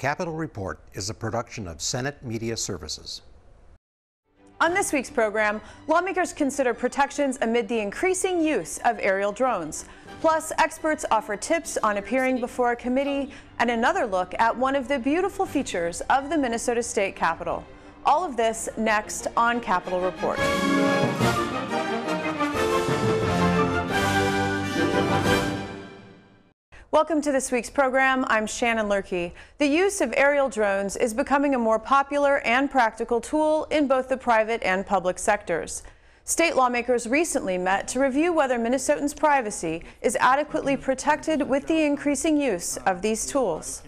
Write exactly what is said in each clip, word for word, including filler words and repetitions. Capitol Report is a production of Senate Media Services. On this week's program, lawmakers consider protections amid the increasing use of aerial drones. Plus, experts offer tips on appearing before a committee and another look at one of the beautiful features of the Minnesota State Capitol. All of this next on Capitol Report. Welcome to this week's program. I'm Shannon Loehrke. The use of aerial drones is becoming a more popular and practical tool in both the private and public sectors. State lawmakers recently met to review whether Minnesotans' privacy is adequately protected with the increasing use of these tools.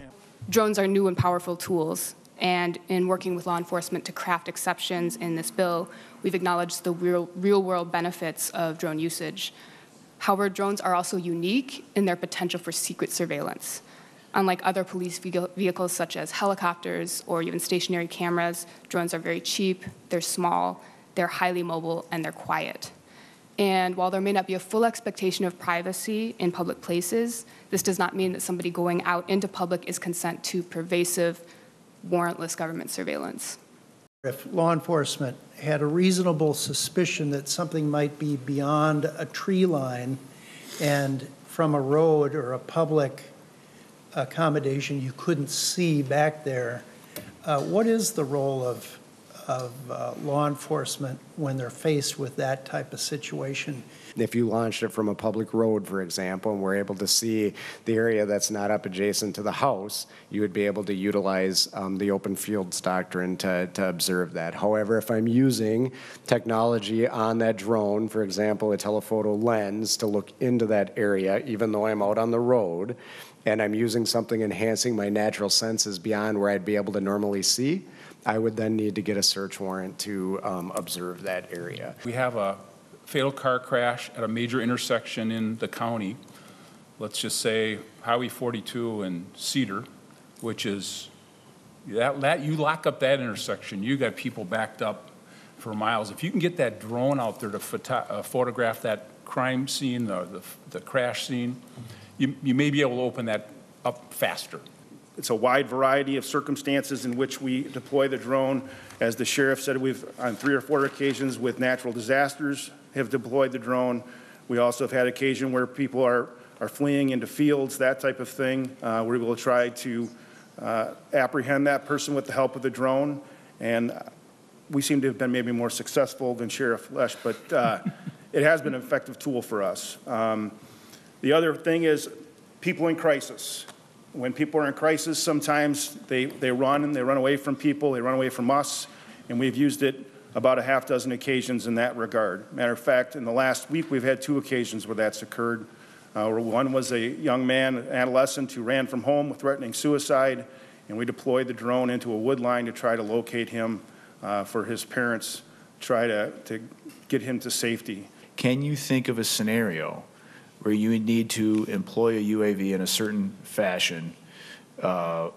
Drones are new and powerful tools, and in working with law enforcement to craft exceptions in this bill, we've acknowledged the real, real-world benefits of drone usage. However, drones are also unique in their potential for secret surveillance. Unlike other police vehicles such as helicopters or even stationary cameras, drones are very cheap, they're small, they're highly mobile, and they're quiet. And while there may not be a full expectation of privacy in public places, this does not mean that somebody going out into public is consent to pervasive, warrantless government surveillance. If law enforcement had a reasonable suspicion that something might be beyond a tree line and from a road or a public accommodation you couldn't see back there, uh, what is the role of, of uh, law enforcement when they're faced with that type of situation? If you launched it from a public road, for example, and were able to see the area that's not up adjacent to the house, you would be able to utilize um, the Open Fields Doctrine to, to observe that. However, if I'm using technology on that drone, for example, a telephoto lens to look into that area, even though I'm out on the road, and I'm using something enhancing my natural senses beyond where I'd be able to normally see, I would then need to get a search warrant to um, observe that area. We have a fatal car crash at a major intersection in the county, let's just say Highway forty-two and Cedar, which is, that, that you lock up that intersection, you got people backed up for miles. If you can get that drone out there to photo, uh, photograph that crime scene, the, the, the crash scene, you, you may be able to open that up faster. It's a wide variety of circumstances in which we deploy the drone. As the sheriff said, we've, on three or four occasions with natural disasters, have deployed the drone. We also have had occasion where people are, are fleeing into fields, that type of thing. Uh, we will try to uh, apprehend that person with the help of the drone. And we seem to have been maybe more successful than Sheriff Lesh, but uh, it has been an effective tool for us. Um, the other thing is people in crisis. When people are in crisis, sometimes they, they run and they run away from people, they run away from us, and we've used it about a half dozen occasions in that regard. Matter of fact, in the last week, we've had two occasions where that's occurred. Uh, where one was a young man, an adolescent, who ran from home threatening suicide, and we deployed the drone into a wood line to try to locate him uh, for his parents, try to, to get him to safety. Can you think of a scenario where you would need to employ a U A V in a certain fashion uh,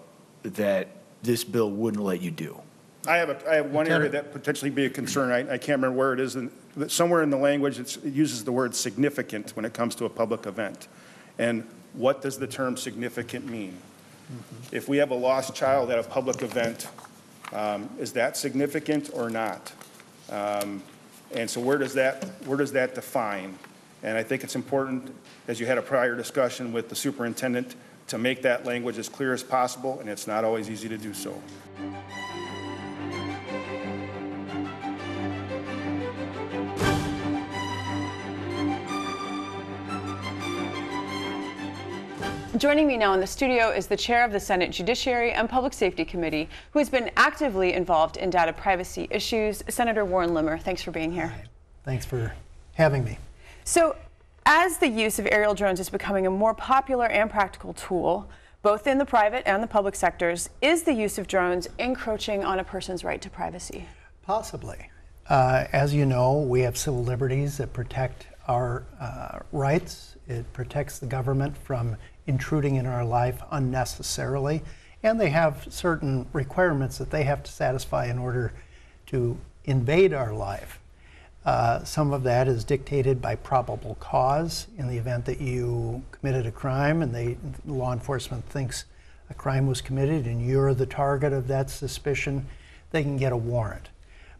that this bill wouldn't let you do? I have, a, I have one area that potentially be a concern. I, I can't remember where it is. In, somewhere in the language it's, it uses the word significant when it comes to a public event. And what does the term significant mean? Mm-hmm. If we have a lost child at a public event, um, is that significant or not? Um, and so where does that, where does that define? And I think it's important, as you had a prior discussion with the superintendent, to make that language as clear as possible, and it's not always easy to do so. Joining me now in the studio is the chair of the Senate Judiciary and Public Safety Committee, who has been actively involved in data privacy issues, Senator Warren Limmer. Thanks for being here. Thanks for having me. So, as the use of aerial drones is becoming a more popular and practical tool, both in the private and the public sectors, is the use of drones encroaching on a person's right to privacy? Possibly. Uh, as you know, we have civil liberties that protect our uh, rights. It protects the government from intruding in our life unnecessarily, and they have certain requirements that they have to satisfy in order to invade our life. Uh, some of that is dictated by probable cause in the event that you committed a crime and they, law enforcement thinks a crime was committed and you're the target of that suspicion, they can get a warrant.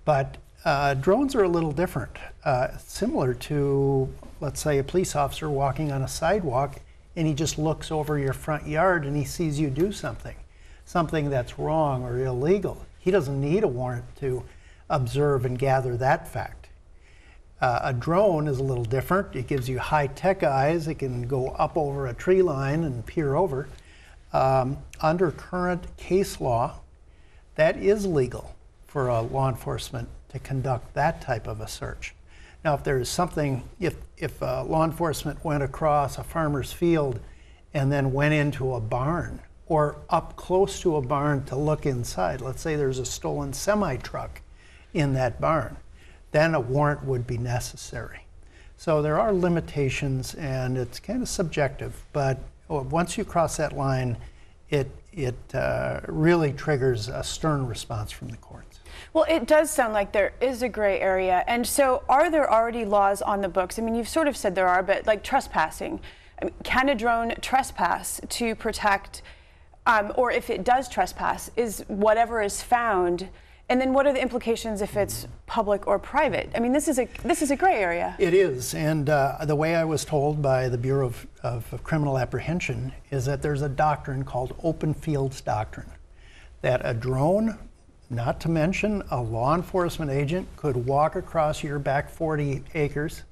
But uh, drones are a little different, uh, similar to, let's say, a police officer walking on a sidewalk and he just looks over your front yard and he sees you do something, something that's wrong or illegal. He doesn't need a warrant to observe and gather that fact. Uh, a drone is a little different. It gives you high-tech eyes. It can go up over a tree line and peer over. Um, under current case law, that is legal for a law enforcement to conduct that type of a search. Now, if there is something, if, if uh, law enforcement went across a farmer's field and then went into a barn or up close to a barn to look inside, let's say there's a stolen semi-truck in that barn, then a warrant would be necessary. So there are limitations, and it's kind of subjective, but once you cross that line, it, it uh, really triggers a stern response from the courts. Well, it does sound like there is a gray area. And so are there already laws on the books? I mean, you've sort of said there are, but like trespassing. I mean, can a drone trespass to protect, um, or if it does trespass, is whatever is found? And then what are the implications if it's public or private? I mean, this is a, this is a gray area. It is. And uh, the way I was told by the Bureau of, of Criminal Apprehension is that there's a doctrine called Open Fields Doctrine, that a drone, not to mention a law enforcement agent, could walk across your back forty acres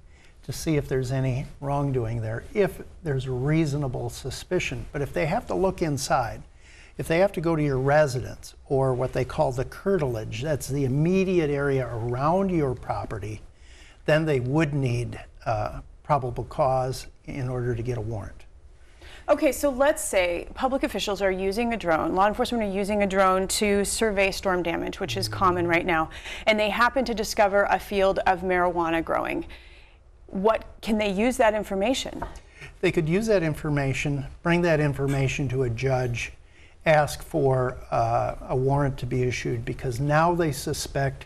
to see if there's any wrongdoing there, if there's reasonable suspicion. But if they have to look inside, if they have to go to your residence or what they call the curtilage, that's the immediate area around your property, then they would need uh, probable cause in order to get a warrant. Okay, so let's say public officials are using a drone, law enforcement are using a drone to survey storm damage, which is common right now, and they happen to discover a field of marijuana growing. What, can they use that information? They could use that information, bring that information to a judge, ask for uh, a warrant to be issued, because now they suspect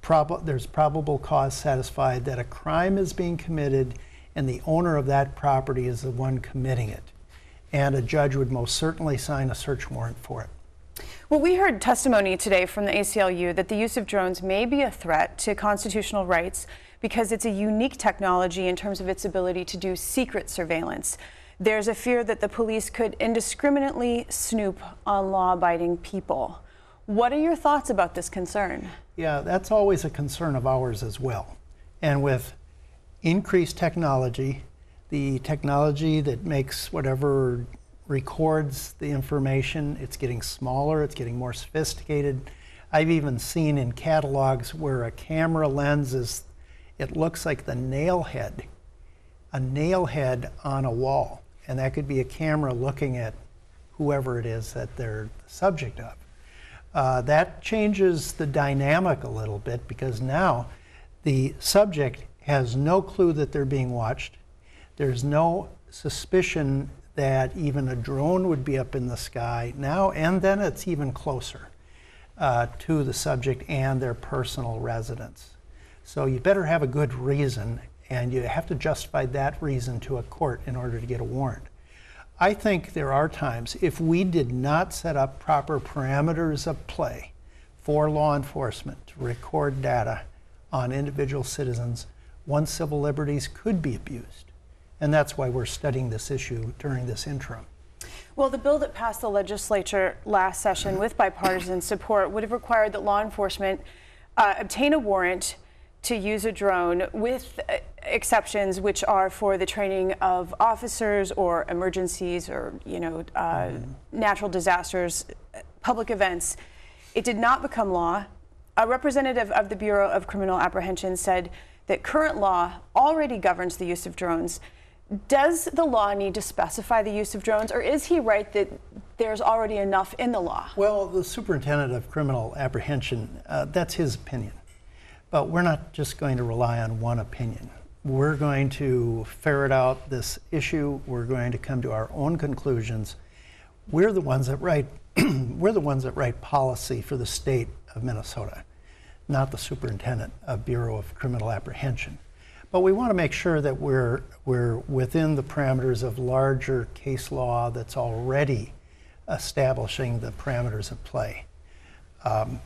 prob- there's probable cause satisfied that a crime is being committed and the owner of that property is the one committing it. And a judge would most certainly sign a search warrant for it. Well, we heard testimony today from the A C L U that the use of drones may be a threat to constitutional rights because it's a unique technology in terms of its ability to do secret surveillance. There's a fear that the police could indiscriminately snoop on law-abiding people. What are your thoughts about this concern? Yeah, that's always a concern of ours as well. And with increased technology, the technology that makes whatever records the information, it's getting smaller, it's getting more sophisticated. I've even seen in catalogs where a camera lens is, it looks like the nail head, a nail head on a wall. And that could be a camera looking at whoever it is that they're the subject of. Uh, that changes the dynamic a little bit, because now the subject has no clue that they're being watched. There's no suspicion that even a drone would be up in the sky now, and then it's even closer uh, to the subject and their personal residence. So you better have a good reason, and you have to justify that reason to a court in order to get a warrant. I think there are times, if we did not set up proper parameters of play for law enforcement to record data on individual citizens, one's civil liberties could be abused. And that's why we're studying this issue during this interim. Well, the bill that passed the legislature last session with bipartisan support would have required that law enforcement uh, obtain a warrant to use a drone, with uh, exceptions, which are for the training of officers or emergencies or, you know, uh, mm. natural disasters, public events. It did not become law. A representative of the Bureau of Criminal Apprehension said that current law already governs the use of drones. Does the law need to specify the use of drones, or is he right that there's already enough in the law? Well, the superintendent of criminal apprehension, uh, that's his opinion. But we're not just going to rely on one opinion. We're going to ferret out this issue. We're going to come to our own conclusions. We're the ones that write, we're the ones that write policy for the state of Minnesota, not the superintendent of Bureau of Criminal Apprehension. But we want to make sure that we're, we're within the parameters of larger case law that's already establishing the parameters of play. Um,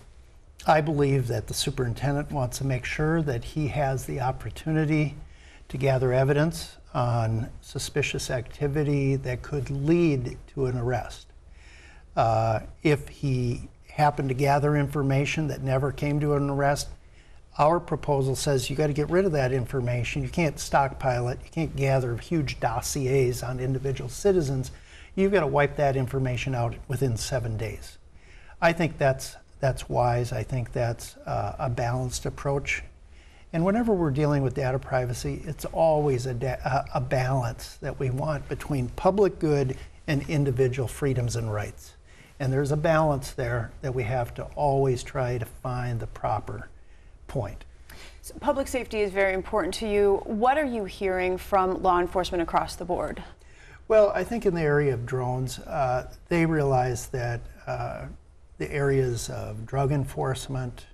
I believe that the superintendent wants to make sure that he has the opportunity to gather evidence on suspicious activity that could lead to an arrest. Uh, if he happened to gather information that never came to an arrest, our proposal says you got to get rid of that information. You can't stockpile it. You can't gather huge dossiers on individual citizens. You've got to wipe that information out within seven days. I think that's that's wise. I think that's uh, a balanced approach. And whenever we're dealing with data privacy, it's always a, da a balance that we want between public good and individual freedoms and rights. And there's a balance there that we have to always try to find the proper point. So public safety is very important to you. What are you hearing from law enforcement across the board? Well, I think in the area of drones, uh, they realize that uh, the areas of drug enforcement,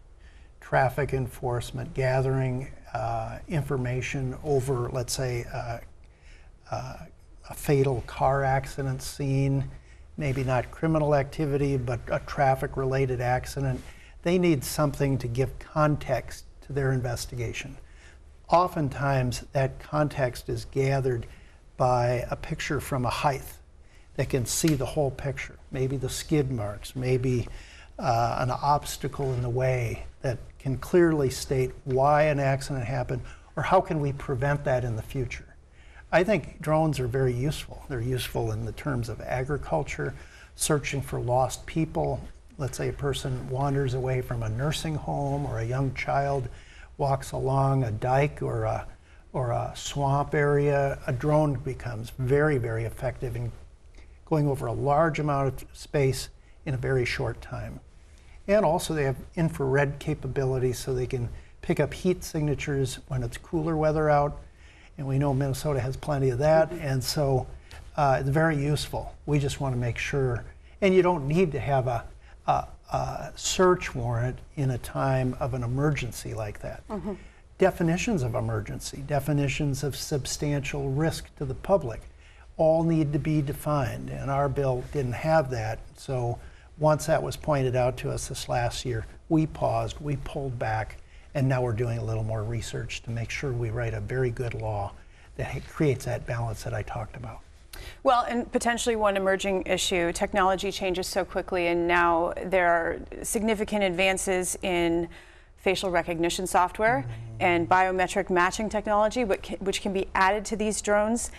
traffic enforcement, gathering uh, information over, let's say, uh, uh, a fatal car accident scene, maybe not criminal activity, but a traffic-related accident, they need something to give context to their investigation. Oftentimes, that context is gathered by a picture from a height that can see the whole picture. Maybe the skid marks, maybe uh, an obstacle in the way that can clearly state why an accident happened or how can we prevent that in the future. I think drones are very useful. They're useful in the terms of agriculture, searching for lost people. Let's say a person wanders away from a nursing home or a young child walks along a dike or a or a swamp area, a drone becomes very, very effective in going over a large amount of space in a very short time. And also they have infrared capabilities so they can pick up heat signatures when it's cooler weather out. And we know Minnesota has plenty of that. And so uh, it's very useful. We just want to make sure. And you don't need to have a, a, a search warrant in a time of an emergency like that. Mm-hmm. Definitions of emergency, definitions of substantial risk to the public, all need to be defined, and our bill didn't have that. So once that was pointed out to us this last year, we paused, we pulled back, and now we're doing a little more research to make sure we write a very good law that creates that balance that I talked about. Well, and potentially one emerging issue, technology changes so quickly, and now there are significant advances in facial recognition software mm-hmm. and biometric matching technology, which can be added to these drones.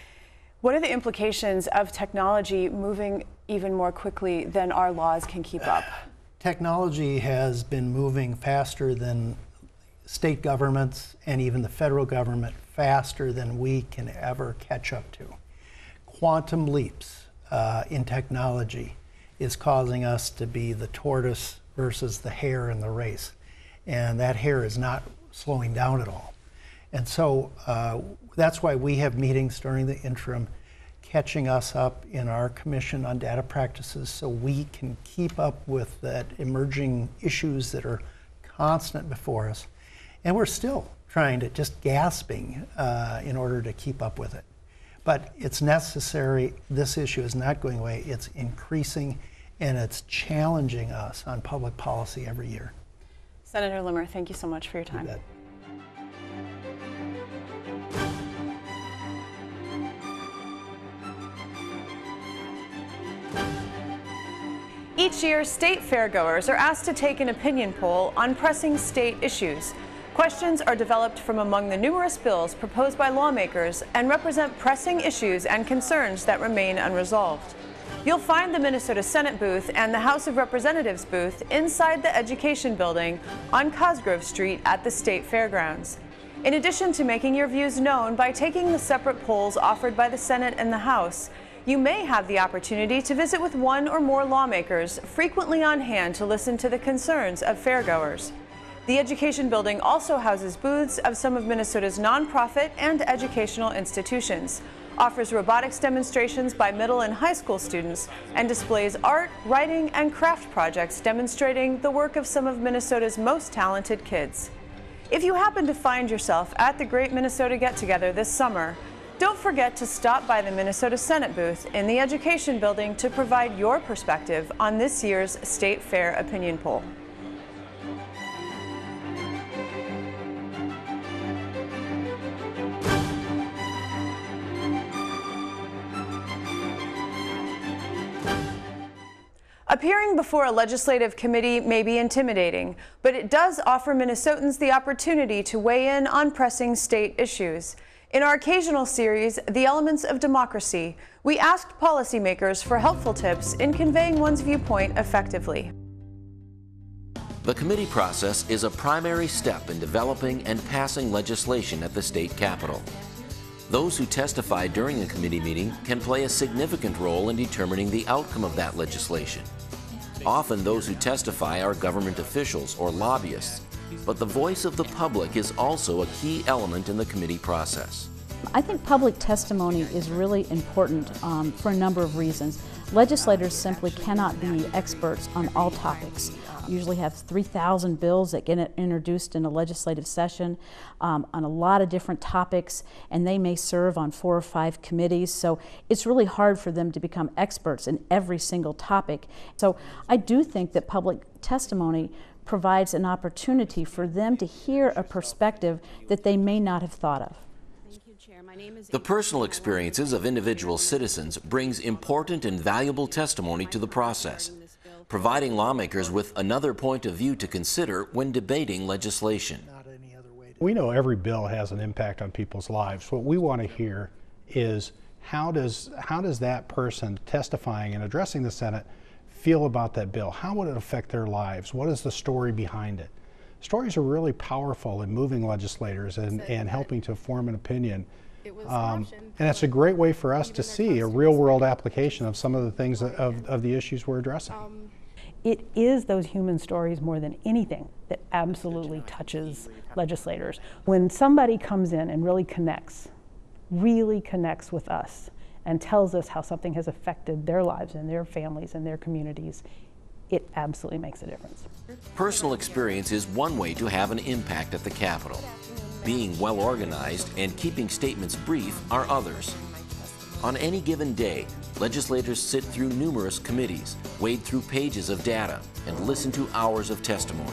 What are the implications of technology moving even more quickly than our laws can keep up? Technology has been moving faster than state governments and even the federal government, faster than we can ever catch up to. Quantum leaps uh, in technology is causing us to be the tortoise versus the hare in the race. And that hair is not slowing down at all. And so uh, that's why we have meetings during the interim, catching us up in our Commission on Data Practices so we can keep up with that emerging issues that are constant before us. And we're still trying to, just gasping uh, in order to keep up with it. But it's necessary. This issue is not going away. It's increasing, and it's challenging us on public policy every year. Senator Limmer, thank you so much for your time. You bet. Each year, state fairgoers are asked to take an opinion poll on pressing state issues. Questions are developed from among the numerous bills proposed by lawmakers and represent pressing issues and concerns that remain unresolved. You'll find the Minnesota Senate booth and the House of Representatives booth inside the Education Building on Cosgrove Street at the State Fairgrounds. In addition to making your views known by taking the separate polls offered by the Senate and the House, you may have the opportunity to visit with one or more lawmakers frequently on hand to listen to the concerns of fairgoers. The Education Building also houses booths of some of Minnesota's nonprofit and educational institutions, offers robotics demonstrations by middle and high school students, and displays art, writing, and craft projects demonstrating the work of some of Minnesota's most talented kids. If you happen to find yourself at the Great Minnesota Get-Together this summer, Don't forget to stop by the Minnesota Senate booth in the Education Building to provide your perspective on this year's State Fair opinion poll. Appearing before a legislative committee may be intimidating, but it does offer Minnesotans the opportunity to weigh in on pressing state issues. In our occasional series, The Elements of Democracy, we asked policymakers for helpful tips in conveying one's viewpoint effectively. The committee process is a primary step in developing and passing legislation at the state capitol. Those who testify during a committee meeting can play a significant role in determining the outcome of that legislation. Often those who testify are government officials or lobbyists, but the voice of the public is also a key element in the committee process. I think public testimony is really important um, for a number of reasons. Legislators simply cannot be experts on all topics. We usually have three thousand bills that get introduced in a legislative session um, on a lot of different topics, and they may serve on four or five committees, so it's really hard for them to become experts in every single topic. So I do think that public testimony provides an opportunity for them to hear a perspective that they may not have thought of. The personal experiences of individual citizens brings important and valuable testimony to the process, providing lawmakers with another point of view to consider when debating legislation. We know every bill has an impact on people's lives. What we want to hear is how does, how does that person testifying and addressing the Senate feel about that bill? How would it affect their lives? What is the story behind it? Stories are really powerful in moving legislators and, and helping to form an opinion. Um, and it's a great way for us to see a real-world application of some of the things, that, of, of the issues we're addressing. It is those human stories more than anything that absolutely touches legislators. When somebody comes in and really connects, really connects with us and tells us how something has affected their lives and their families and their communities, it absolutely makes a difference. Personal experience is one way to have an impact at the Capitol. Being well organized and keeping statements brief are others. On any given day, legislators sit through numerous committees, wade through pages of data, and listen to hours of testimony.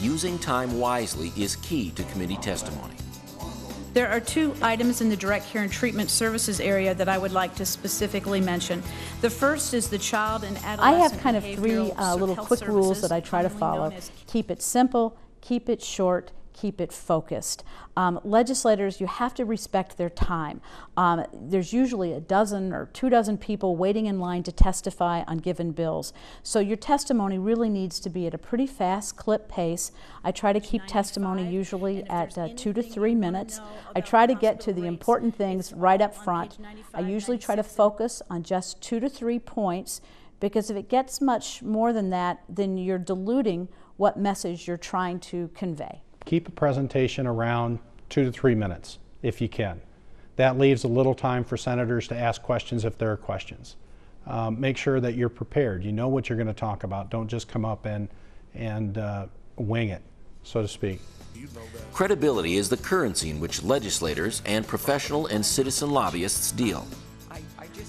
Using time wisely is key to committee testimony. There are two items in the direct care and treatment services area that I would like to specifically mention. The first is the child and adolescent I have kind of three uh, little quick rules that I try to follow. Keep it simple, keep it short, keep it focused. Um, legislators, you have to respect their time. Um, there's usually a dozen or two dozen people waiting in line to testify on given bills. So your testimony really needs to be at a pretty fast clip pace. I try to keep testimony usually at uh, two to three minutes. I try to get to the important things right up front. I usually try to focus on just two to three points, because if it gets much more than that, then you're diluting what message you're trying to convey. Keep a presentation around two to three minutes if you can. That leaves a little time for senators to ask questions if there are questions. Um, make sure that you're prepared. You know what you're going to talk about. Don't just come up and, and uh, wing it, so to speak. Credibility is the currency in which legislators and professional and citizen lobbyists deal.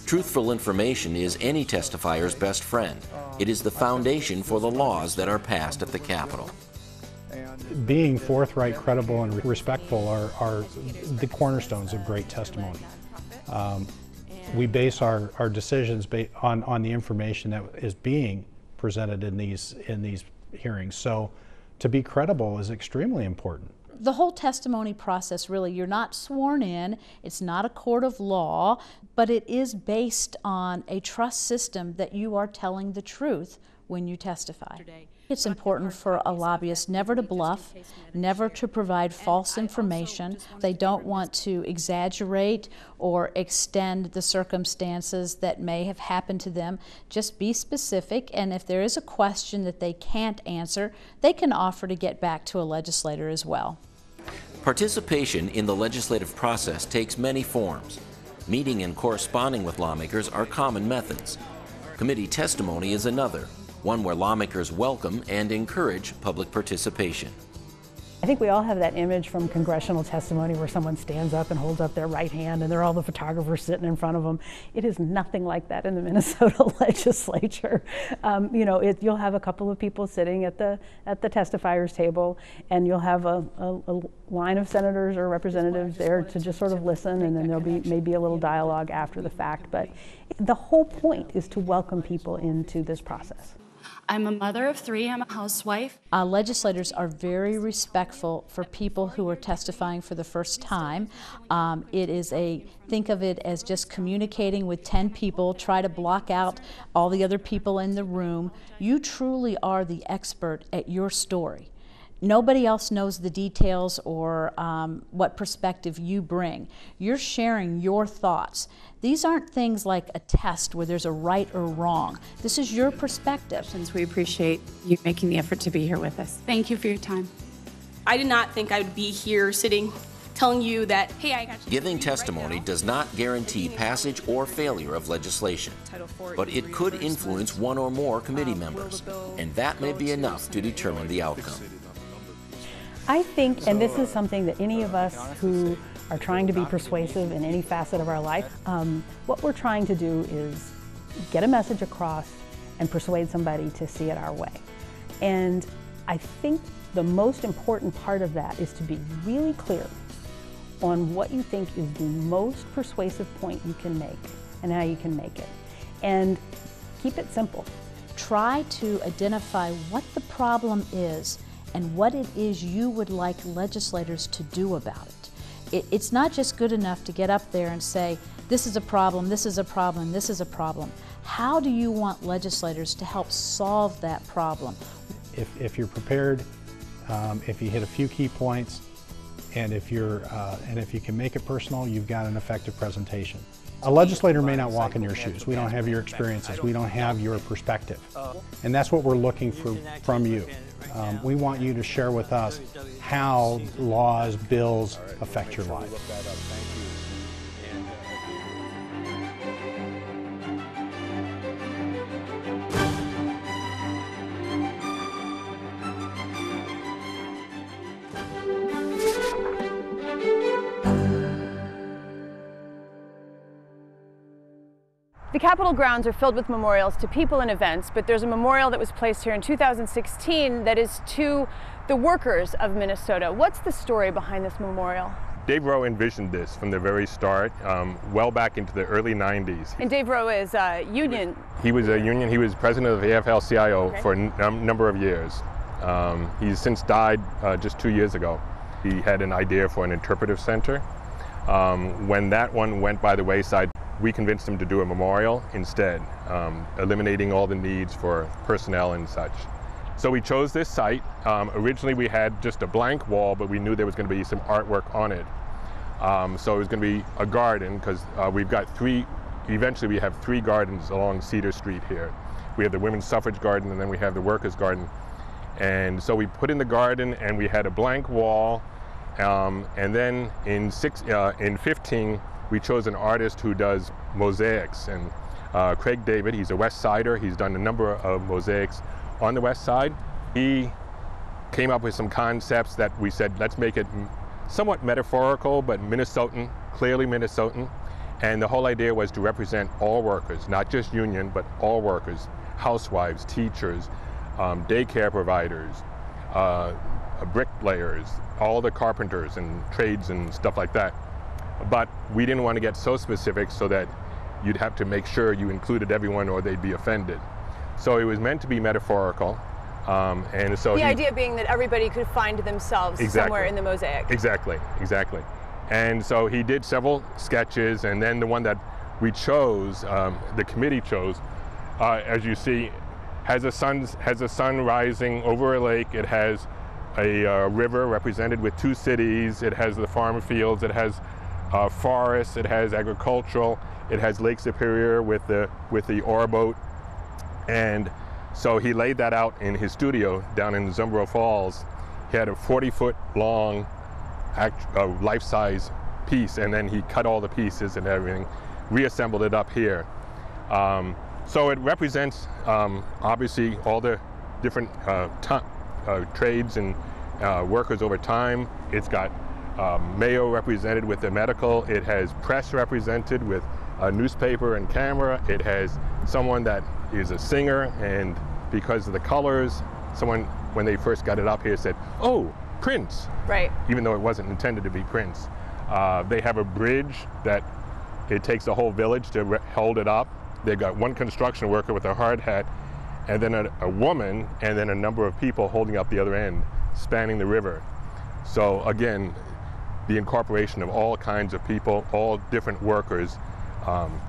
Truthful information is any testifier's best friend. It is the foundation for the laws that are passed at the Capitol. Being forthright, credible, and respectful are, are the cornerstones of great testimony. Um, we base our, our decisions ba on, on the information that is being presented in these, in these hearings. So to be credible is extremely important. The whole testimony process, really, you're not sworn in, it's not a court of law, but it is based on a trust system that you are telling the truth when you testify. It's important for a lobbyist never to bluff, never to provide false information. They don't want to exaggerate or extend the circumstances that may have happened to them. Just be specific, and if there is a question that they can't answer, they can offer to get back to a legislator as well. Participation in the legislative process takes many forms. Meeting and corresponding with lawmakers are common methods. Committee testimony is another, one where lawmakers welcome and encourage public participation. I think we all have that image from congressional testimony where someone stands up and holds up their right hand and there are all the photographers sitting in front of them. It is nothing like that in the Minnesota legislature. Um, you know, it, you'll have a couple of people sitting at the at the testifier's table, and you'll have a, a, a line of senators or representatives there to just sort of listen, and then there'll be maybe a little dialogue after the fact. But the whole point is to welcome people into this process. I'm a mother of three, I'm a housewife. Uh, legislators are very respectful for people who are testifying for the first time. Um, it is a, think of it as just communicating with ten people, try to block out all the other people in the room. You truly are the expert at your story. Nobody else knows the details or um, what perspective you bring. You're sharing your thoughts. These aren't things like a test where there's a right or wrong. This is your perspective. We appreciate you making the effort to be here with us. Thank you for your time. I did not think I would be here sitting telling you that, hey, I got you. Giving testimony does not guarantee passage or failure of legislation, but it could influence one or more committee members, and that may be enough to determine the outcome. I think, and this is something that any of us who are trying to be persuasive in any facet of our life, um, what we're trying to do is get a message across and persuade somebody to see it our way. And I think the most important part of that is to be really clear on what you think is the most persuasive point you can make and how you can make it. And keep it simple. Try to identify what the problem is and what it is you would like legislators to do about it. it. It's not just good enough to get up there and say, this is a problem, this is a problem, this is a problem. How do you want legislators to help solve that problem? If, if you're prepared, um, if you hit a few key points, and if, you're, uh, and if you can make it personal, you've got an effective presentation. A legislator may not walk in your shoes. We don't have your experiences. We don't have your perspective. And that's what we're looking for from you. Um, we want you to share with us how laws, bills affect your life. The Capitol grounds are filled with memorials to people and events, but there's a memorial that was placed here in two thousand sixteen that is to the workers of Minnesota. What's the story behind this memorial? Dave Rowe envisioned this from the very start, um, well back into the early nineties. And Dave Rowe is a union? He was a union. He was president of the A F L C I O okay. for a num number of years. Um, he's since died uh, just two years ago. He had an idea for an interpretive center. Um, when that one went by the wayside, we convinced them to do a memorial instead, um, eliminating all the needs for personnel and such. So we chose this site. Um, originally we had just a blank wall, but we knew there was going to be some artwork on it. Um, so it was going to be a garden, because uh, we've got three, eventually we have three gardens along Cedar Street here. We have the women's suffrage garden, and then we have the workers' garden. And so we put in the garden, and we had a blank wall. Um, and then in six, uh, in fifteen, we chose an artist who does mosaics, and uh, Craig David, he's a West Sider. He's done a number of mosaics on the West Side. He came up with some concepts that we said, let's make it somewhat metaphorical, but Minnesotan, clearly Minnesotan. And the whole idea was to represent all workers, not just union, but all workers, housewives, teachers, um, daycare providers, uh, bricklayers, all the carpenters and trades and stuff like that. But we didn't want to get so specific so that you'd have to make sure you included everyone or they'd be offended. So it was meant to be metaphorical. Um, and so the he, idea being that everybody could find themselves exactly, somewhere in the mosaic. Exactly, exactly. And so he did several sketches, and then the one that we chose, um, the committee chose, uh, as you see, has a, sun, has a sun rising over a lake. It has a uh, river represented with two cities. It has the farm fields. It has Uh, forests, it has agricultural, it has Lake Superior with the with the oar boat. And so he laid that out in his studio down in Zumbro Falls. He had a forty foot long uh, life-size piece, and then he cut all the pieces and everything, reassembled it up here. Um, so it represents um, obviously all the different uh, uh, trades and uh, workers over time. It's got um, Mayo represented with the medical. It has press represented with a newspaper and camera. It has someone that is a singer, and because of the colors, someone, when they first got it up here, said, "Oh, Prince." Right. Even though it wasn't intended to be Prince. Uh, they have a bridge that it takes a whole village to re hold it up. They've got one construction worker with a hard hat, and then a, a woman, and then a number of people holding up the other end, spanning the river. So again, the incorporation of all kinds of people, all different workers, um,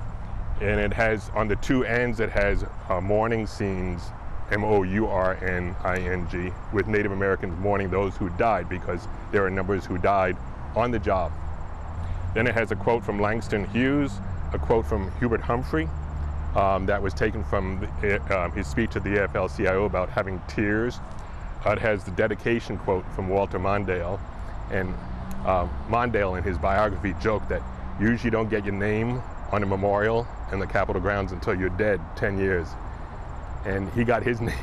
and it has, on the two ends, it has uh, mourning scenes, M O U R N I N G, with Native Americans mourning those who died, because there are numbers who died on the job. Then it has a quote from Langston Hughes, a quote from Hubert Humphrey, um, that was taken from the, uh, his speech at the A F L C I O about having tears. Uh, it has the dedication quote from Walter Mondale, and uh, Mondale in his biography joked that you usually don't get your name on a memorial in the Capitol grounds until you're dead ten years. And he got his name.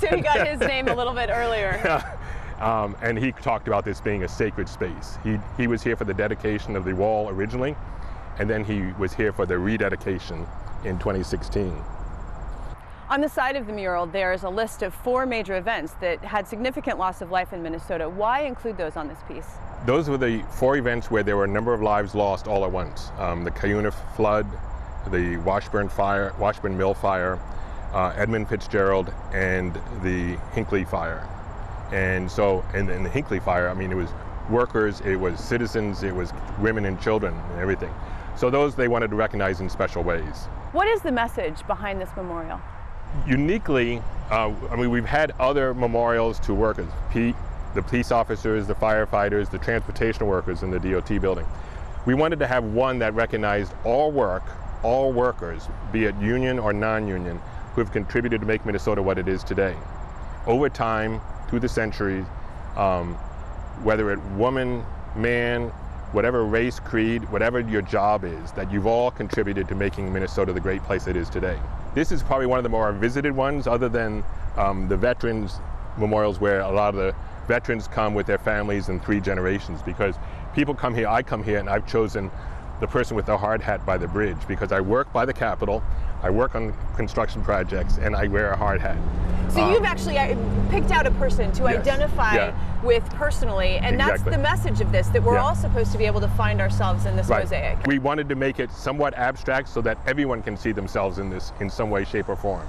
So he got his name a little bit earlier. Yeah. Um, and he talked about this being a sacred space. He, he was here for the dedication of the wall originally, and then he was here for the rededication in twenty sixteen. On the side of the mural, there is a list of four major events that had significant loss of life in Minnesota. Why include those on this piece? Those were the four events where there were a number of lives lost all at once. Um, the Cuyuna flood, the Washburn fire, Washburn Mill fire, uh, Edmund Fitzgerald, and the Hinckley fire. And so, and in the Hinckley fire, I mean, it was workers, it was citizens, it was women and children and everything. So those they wanted to recognize in special ways. What is the message behind this memorial? Uniquely, uh, I mean, we've had other memorials to workers, P, the police officers, the firefighters, the transportation workers in the D O T building. We wanted to have one that recognized all work, all workers, be it union or non-union, who have contributed to make Minnesota what it is today. Over time, through the centuries, um, whether it woman, man, whatever race, creed, whatever your job is, that you've all contributed to making Minnesota the great place it is today. This is probably one of the more visited ones, other than um, the veterans memorials, where a lot of the veterans come with their families and three generations, because people come here, I come here, and I've chosen the person with the hard hat by the bridge, because I work by the Capitol, I work on construction projects, and I wear a hard hat. So um, you've actually picked out a person to yes, identify yeah. with personally, and exactly. that's the message of this, that we're yeah. all supposed to be able to find ourselves in this right. mosaic. We wanted to make it somewhat abstract so that everyone can see themselves in this in some way, shape, or form.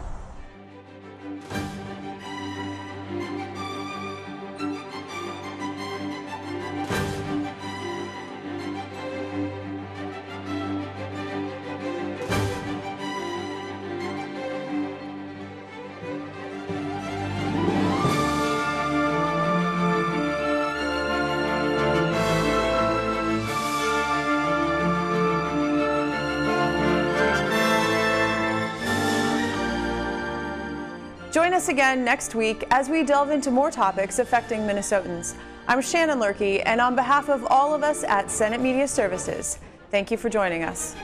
Join us again next week as we delve into more topics affecting Minnesotans. I'm Shannon Loehrke, and on behalf of all of us at Senate Media Services, thank you for joining us.